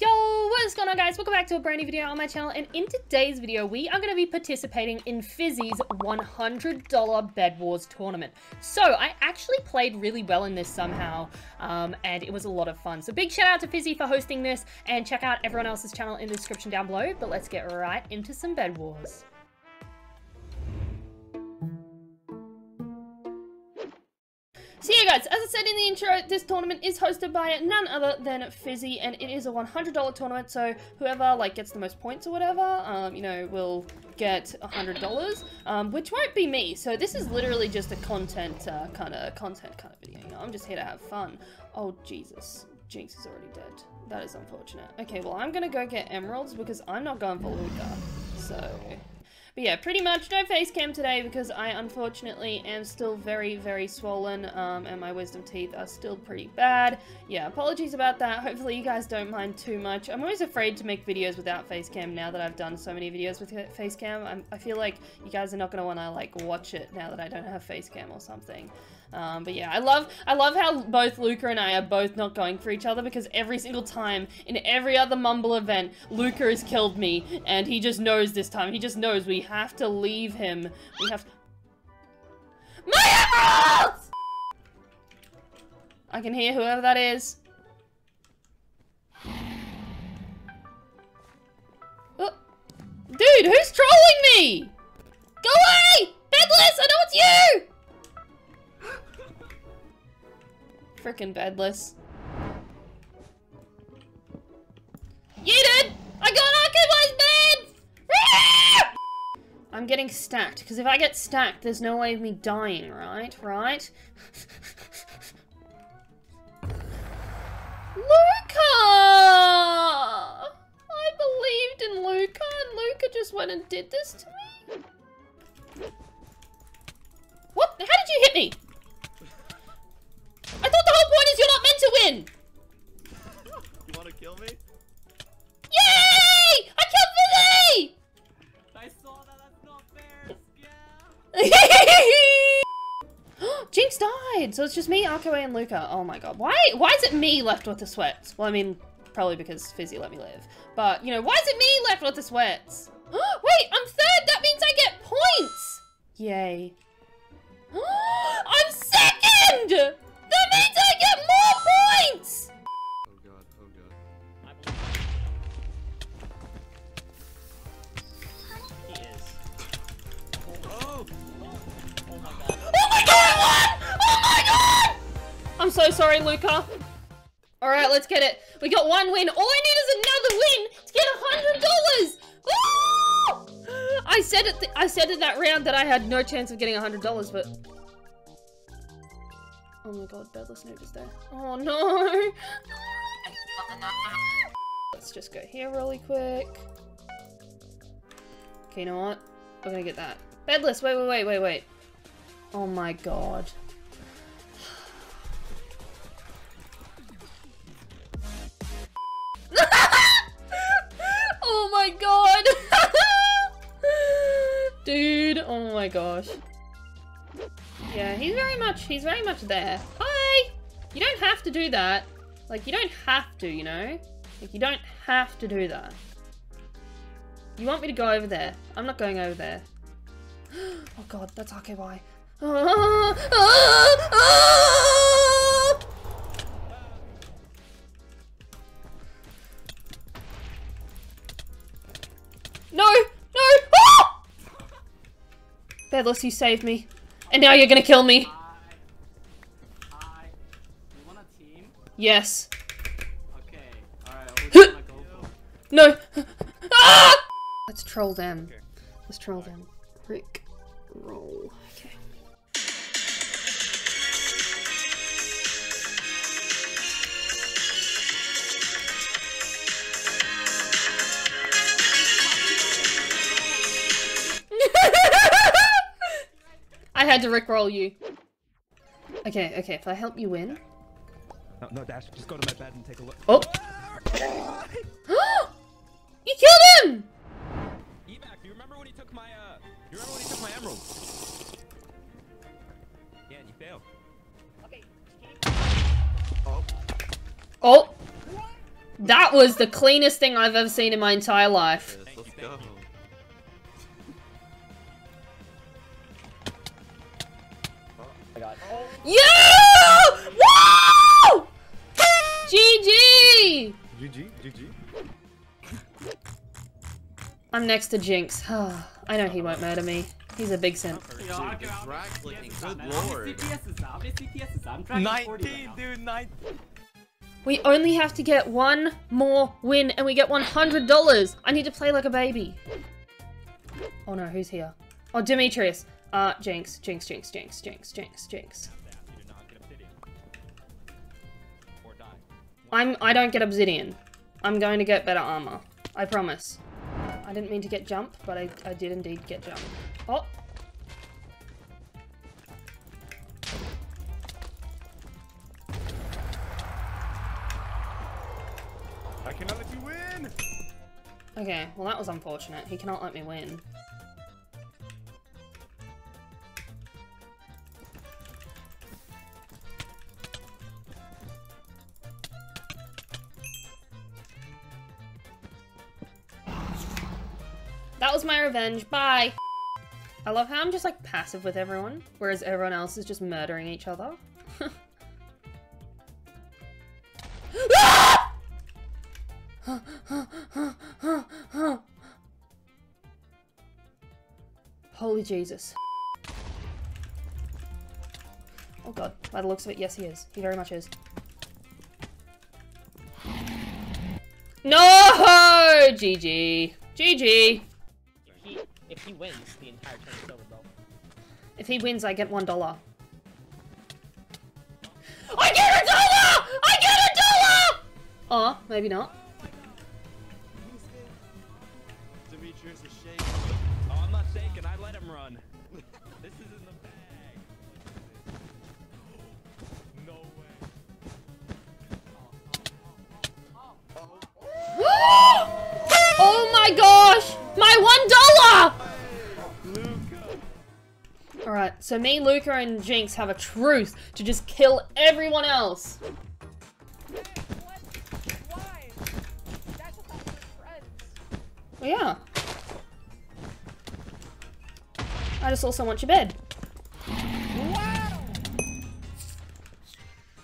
Yo, what is going on, guys? Welcome back to a brand new video on my channel, and in today's video we are going to be participating in Fizzy's $100 Bed Wars tournament. So I actually played really well in this somehow, and it was a lot of fun. So big shout out to Fizzy for hosting this, and check out everyone else's channel in the description down below. But let's get right into some Bed Wars. So yeah, guys, as I said in the intro, this tournament is hosted by none other than Fizzy, and it is a $100 tournament, so whoever, like, gets the most points or whatever, you know, will get $100, which won't be me. So this is literally just a content kind of video, you know? I'm just here to have fun. Oh, Jesus. Jinx is already dead. That is unfortunate. Okay, well, I'm gonna go get emeralds because I'm not going for Luka, so... But yeah, pretty much no face cam today because I unfortunately am still very, very swollen, and my wisdom teeth are still pretty bad. Yeah, apologies about that. Hopefully you guys don't mind too much. I'm always afraid to make videos without face cam now that I've done so many videos with face cam. I feel like you guys are not going to want to, like, watch it now that I don't have face cam or something. But yeah, I love how both Luka and I are both not going for each other, because every single time in every other mumble event, Luka has killed me, and he just knows this time. He just knows we have to leave him. We have to... My emeralds! I can hear whoever that is. Oh. Dude, who's trolling me? Go away! Bedless, I know it's you! Frickin' Bedless. Yeeted! I got Arkaway's bed! I'm getting stacked, because if I get stacked, there's no way of me dying, right? Right? Luka! I believed in Luka, and Luka just went and did this to me? What? How did you hit me? I thought the whole point is you're not meant to win! You wanna kill me? Yay! I killed Fizzy! I saw that, that's not fair! Yeah! Jinx died! So it's just me, Arkaway, and Luka. Oh my god. Why is it me left with the sweats? Well, I mean, probably because Fizzy let me live. But, you know, why is it me left with the sweats? Wait, I'm third! That means I get points! Yay. I'm second! That means I get more points! Oh god, oh god. He is. Oh! Oh my god. Oh my god, I won! Oh my god! I'm so sorry, Luka. Alright, let's get it. We got one win. All I need is another win to get $100! Woo! I said in that round that I had no chance of getting $100, but... Oh my god, Bedless noob is there. Oh no! Let's just go here really quick. Okay, you know what? We're gonna get that. Bedless, wait. Oh my god. Oh my god! Dude, oh my gosh. Yeah, he's very much there. Hi! You don't have to do that. Like, you don't have to, you know? Like, you don't have to do that. You want me to go over there? I'm not going over there. Oh god, that's RKY. No! No! Ah! Bedless, you saved me. And now you're gonna kill me. You want a team? Yes. Okay. Alright, we're gonna go for it. No. Ah! Let's troll them. Okay. Let's troll them. Rick roll. Okay. I had to rickroll you. Okay, if I help you win. No, Dash, just go to my bed and take a look. Oh! You killed him! Evac, you remember when he took my, emerald? Yeah, and you failed. Okay. Oh. Oh! That was the cleanest thing I've ever seen in my entire life. Yes, let's go. Oh, I got it. Woo! GG! GG, GG. I'm next to Jinx. I know he won't murder me. He's a big simp. Good lord. 19, dude, 19. We only have to get one more win and we get $100. I need to play like a baby. Oh no, who's here? Oh, Demetrius. Jinx, Jinx, Jinx, Jinx, Jinx, Jinx, Jinx. I don't get obsidian. I'm going to get better armor. I promise. I didn't mean to get jump, but I did indeed get jump. Oh! I cannot let you win! Okay, well that was unfortunate. He cannot let me win. That was my revenge. Bye! I love how I'm just like passive with everyone, whereas everyone else is just murdering each other. Holy Jesus. Oh god, by the looks of it, yes he is. He very much is. No! GG. GG. If he wins, the entire turn is over, bro. If he wins, I get $1. I get $1! I get $1! Oh, maybe not. Demetrius is shaking. Oh, I'm not shaking. I let him run. This is in the bag. No way. Oh my gosh! My $1! Alright, so me, Luka, and Jinx have a truce to just kill everyone else. Why? That's just like friends. Well, yeah. I just also want your bed. Wow.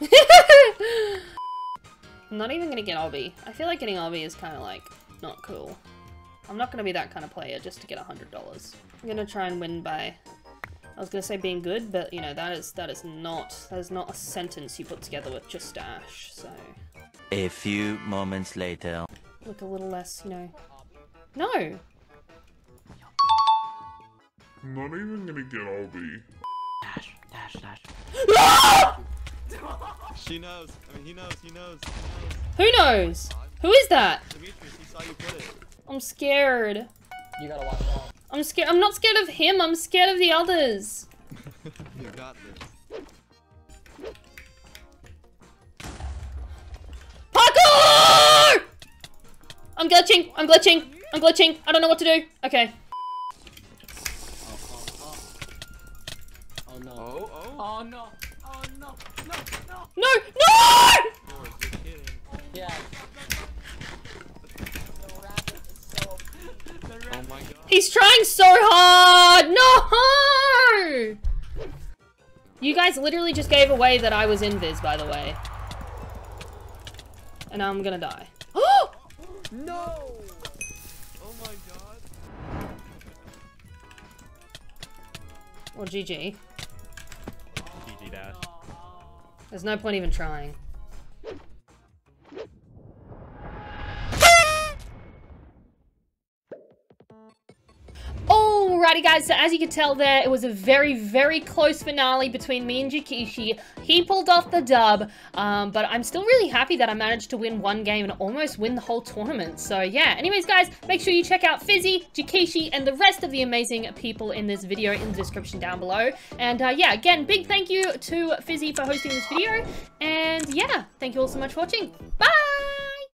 I'm not even gonna get Obby. I feel like getting Obby is kind of like not cool. I'm not gonna be that kind of player just to get $100. I'm gonna try and win by. I was gonna say being good, but you know that is not a sentence you put together with just dash. So. A few moments later. Look a little less, you know. No. I'm not even gonna get Albie. Dash, dash, dash. Ah! She knows. I mean, he knows. He knows. He knows. Who knows? Who is that? Demetrius, he saw you put it. I'm scared. You gotta watch out. I'm scared. I'm not scared of him. I'm scared of the others. You got this. Parkour! I'm glitching. I'm glitching. I'm glitching. I don't know what to do. Okay. Oh no. Oh, oh. Oh no. Oh no. No. No. No. No! Lord, you're kidding. Yeah. Oh my god. He's trying so hard! No! You guys literally just gave away that I was invis, by the way. And now I'm gonna die. Oh! No! Oh my god. Well, GG. Oh, GG dash. There's no point even trying. Alrighty guys, so as you can tell there, it was a very, very close finale between me and Jikishi. He pulled off the dub, but I'm still really happy that I managed to win one game and almost win the whole tournament. So yeah, anyways guys, make sure you check out Fizzy, Jikishi, and the rest of the amazing people in this video in the description down below. And yeah, again, big thank you to Fizzy for hosting this video. And yeah, thank you all so much for watching. Bye!